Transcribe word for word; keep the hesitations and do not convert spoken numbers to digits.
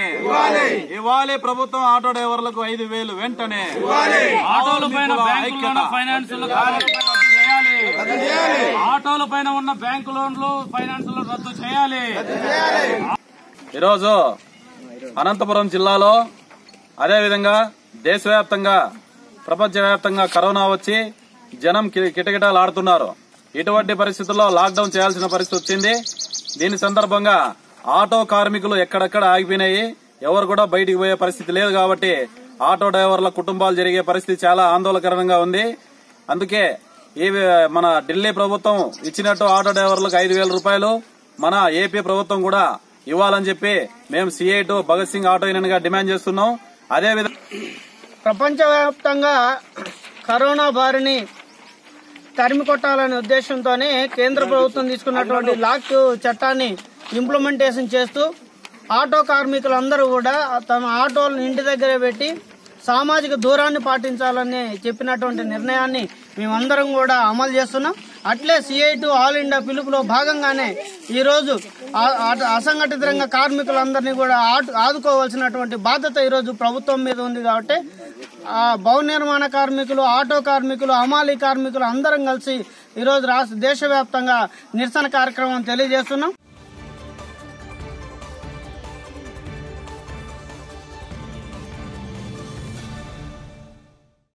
వెంటనే ఇవ్వాలి, ప్రభుత్వం ఆటో డ్రైవర్లకు ఐదు వేలు వెంటనే, ఆటోల పైన ఉన్న బ్యాంకు లోన్లు ఫైనాన్స్ లోన్లు రద్దు చేయాలి. ఈరోజు అనంతపురం జిల్లాలో అదేవిధంగా దేశవ్యాప్తంగా ప్రపంచవ్యాప్తంగా కరోనా వచ్చి జనం కిటకిటలాడుతున్నారు. ఇటువంటి పరిస్థితుల్లో లాక్డౌన్ చేయాల్సిన పరిస్థితి వచ్చింది. దీని సందర్భంగా ఆటో కార్మికులు ఎక్కడెక్కడ ఆగిపోయినాయి, ఎవరు కూడా బయటికి పోయే పరిస్థితి లేదు. కాబట్టి ఆటో డ్రైవర్ల కుటుంబాలు జరిగే పరిస్థితి చాలా ఆందోళనకరంగా ఉంది. అందుకే ఈ మన ఢిల్లీ ప్రభుత్వం ఇచ్చినట్టు ఆటో డ్రైవర్లకు ఐదు వేల రూపాయలు మన ఏపీ ప్రభుత్వం కూడా ఇవ్వాలని చెప్పి మేము CITU Bhagat Singh auto union గా డిమాండ్ చేస్తున్నాం. అదేవిధంగా ప్రపంచవ్యాప్తంగా కరోనా బారిని తరిమి కొట్టాలనే ఉద్దేశంతోనే కేంద్ర ప్రభుత్వం తీసుకున్నటువంటి లాక్ చట్టాన్ని ఇంప్లిమెంటేషన్ చేస్తూ ఆటో కార్మికులందరూ కూడా తమ ఆటోలను ఇంటి దగ్గరే పెట్టి సామాజిక దూరాన్ని పాటించాలని చెప్పినటువంటి నిర్ణయాన్ని మేమందరం కూడా అమలు చేస్తున్నాం. అట్లే సిఐ టు ఆల్ ఇండియా పిలుపులో భాగంగానే ఈరోజు అసంఘటిత రంగ కార్మికులందరినీ కూడా ఆదుకోవాల్సినటువంటి బాధ్యత ఈరోజు ప్రభుత్వం మీద ఉంది. కాబట్టి భవన నిర్మాణ కార్మికులు, ఆటో కార్మికులు, హమాలీ కార్మికులు అందరం కలిసి ఈరోజు రాష్ట్ర దేశవ్యాప్తంగా నిరసన కార్యక్రమం తెలియజేస్తున్నాం.